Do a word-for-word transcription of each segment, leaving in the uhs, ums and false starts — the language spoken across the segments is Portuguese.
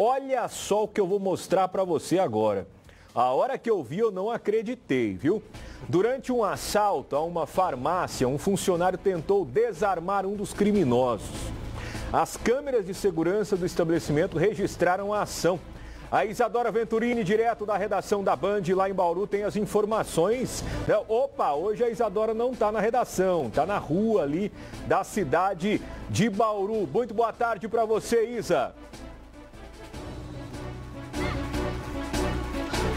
Olha só o que eu vou mostrar para você agora. A hora que eu vi, eu não acreditei, viu? Durante um assalto a uma farmácia, um funcionário tentou desarmar um dos criminosos. As câmeras de segurança do estabelecimento registraram a ação. A Isadora Venturini, direto da redação da Band, lá em Bauru, tem as informações. Opa, hoje a Isadora não está na redação, está na rua ali da cidade de Bauru. Muito boa tarde para você, Isa.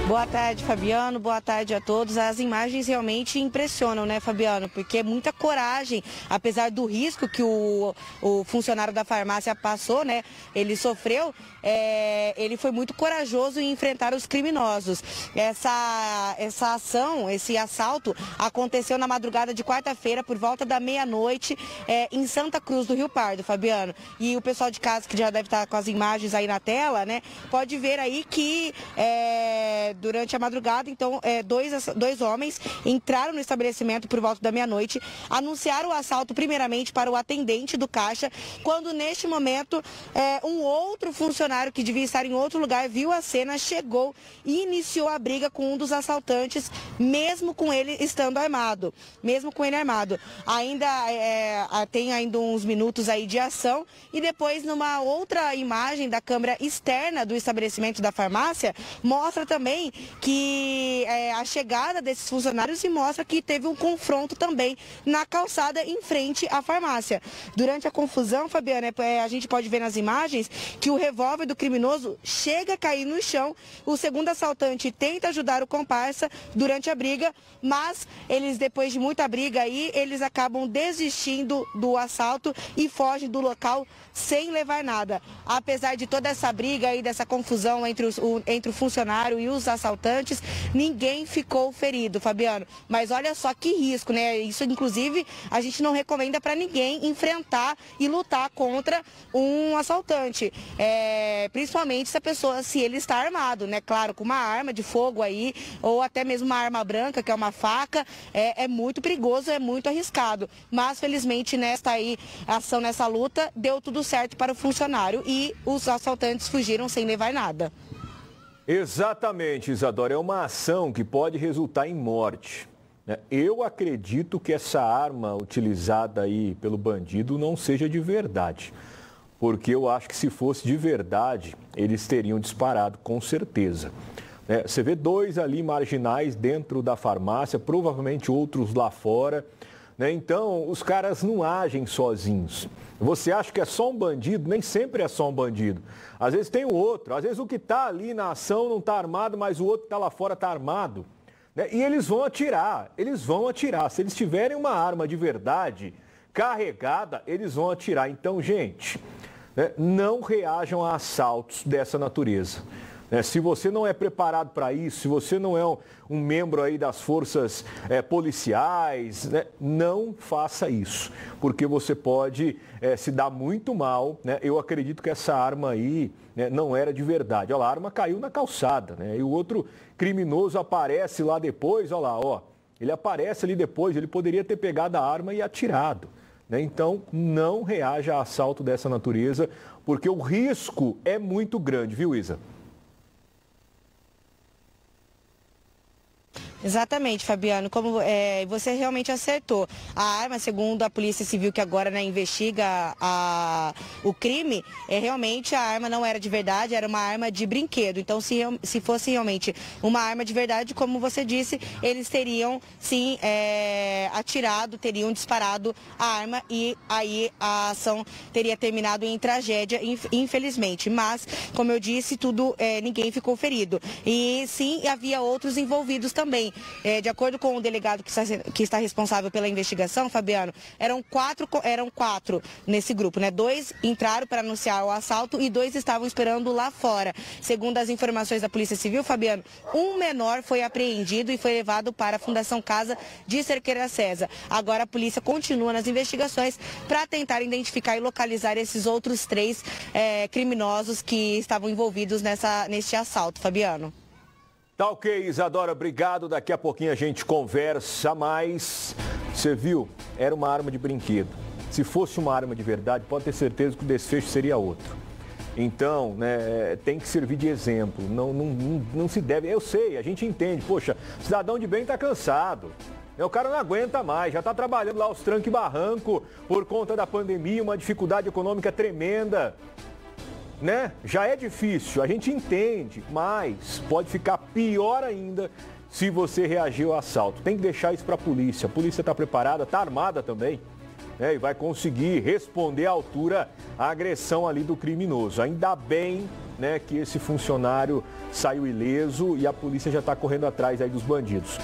Boa tarde, Fabiano. Boa tarde a todos. As imagens realmente impressionam, né, Fabiano? Porque é muita coragem, apesar do risco que o, o funcionário da farmácia passou, né? Ele sofreu, é, ele foi muito corajoso em enfrentar os criminosos. Essa, essa ação, esse assalto, aconteceu na madrugada de quarta-feira, por volta da meia-noite, é, em Santa Cruz do Rio Pardo, Fabiano. E o pessoal de casa, que já deve estar com as imagens aí na tela, né? Pode ver aí que... É, durante a madrugada, então, é, dois, dois homens entraram no estabelecimento por volta da meia-noite, anunciaram o assalto primeiramente para o atendente do caixa, quando neste momento é, um outro funcionário que devia estar em outro lugar viu a cena, chegou e iniciou a briga com um dos assaltantes, mesmo com ele estando armado, mesmo com ele armado. Ainda é, tem ainda uns minutos aí de ação e depois numa outra imagem da câmera externa do estabelecimento da farmácia, mostra também que é, a chegada desses funcionários e mostra que teve um confronto também na calçada em frente à farmácia. Durante a confusão, Fabiana, é, a gente pode ver nas imagens que o revólver do criminoso chega a cair no chão. O segundo assaltante tenta ajudar o comparsa durante a briga, mas eles, depois de muita briga aí, eles acabam desistindo do assalto e fogem do local sem levar nada. Apesar de toda essa briga aí, dessa confusão entre, os, o, entre o funcionário e os assaltantes, ninguém ficou ferido, Fabiano. Mas olha só que risco, né? Isso, inclusive, a gente não recomenda para ninguém enfrentar e lutar contra um assaltante. É, principalmente se a pessoa, se ele está armado, né? Claro, com uma arma de fogo aí, ou até mesmo uma arma branca, que é uma faca, é, é muito perigoso, é muito arriscado. Mas, felizmente, nesta aí, ação, nessa luta, deu tudo certo para o funcionário e os assaltantes fugiram sem levar nada. Exatamente, Isadora. É uma ação que pode resultar em morte. Eu acredito que essa arma utilizada aí pelo bandido não seja de verdade, porque eu acho que se fosse de verdade, eles teriam disparado, com certeza. Você vê dois ali marginais dentro da farmácia, provavelmente outros lá fora. Então, os caras não agem sozinhos. Você acha que é só um bandido? Nem sempre é só um bandido. Às vezes tem o outro. Às vezes o que está ali na ação não está armado, mas o outro que está lá fora está armado. E eles vão atirar. Eles vão atirar. Se eles tiverem uma arma de verdade carregada, eles vão atirar. Então, gente, não reajam a assaltos dessa natureza. É, se você não é preparado para isso, se você não é um, um membro aí das forças é, policiais, né, não faça isso, porque você pode é, se dar muito mal, né? Eu acredito que essa arma aí, né, não era de verdade. Olha lá, a arma caiu na calçada, né? E o outro criminoso aparece lá depois, olha lá, ó, ele aparece ali depois, ele poderia ter pegado a arma e atirado. Então, não reaja a assalto dessa natureza, porque o risco é muito grande, viu, Isa? Exatamente, Fabiano. Como é, você realmente acertou. A arma, segundo a Polícia Civil, que agora, né, investiga a, o crime, é, realmente a arma não era de verdade, era uma arma de brinquedo. Então, se, se fosse realmente uma arma de verdade, como você disse, eles teriam, sim, é, atirado, teriam disparado a arma e aí a ação teria terminado em tragédia, infelizmente. Mas, como eu disse, tudo, é, ninguém ficou ferido. E, sim, havia outros envolvidos também. É, de acordo com o delegado que está, que está responsável pela investigação, Fabiano, eram quatro, eram quatro nesse grupo, né? Dois entraram para anunciar o assalto e dois estavam esperando lá fora. Segundo as informações da Polícia Civil, Fabiano, um menor foi apreendido e foi levado para a Fundação Casa de Cerqueira César. Agora a polícia continua nas investigações para tentar identificar e localizar esses outros três é, criminosos que estavam envolvidos nessa, neste assalto, Fabiano. Tá ok, Isadora, obrigado. Daqui a pouquinho a gente conversa mais. Você viu? Era uma arma de brinquedo. Se fosse uma arma de verdade, pode ter certeza que o desfecho seria outro. Então, né, tem que servir de exemplo, não, não, não, não se deve, eu sei, a gente entende, poxa, cidadão de bem está cansado, o cara não aguenta mais, já está trabalhando lá os tranque barranco por conta da pandemia, uma dificuldade econômica tremenda, né? Já é difícil, a gente entende, mas pode ficar pior ainda se você reagir ao assalto. Tem que deixar isso para a polícia, a polícia está preparada, está armada também. É, e vai conseguir responder à altura a agressão ali do criminoso. Ainda bem, né, que esse funcionário saiu ileso e a polícia já está correndo atrás aí dos bandidos.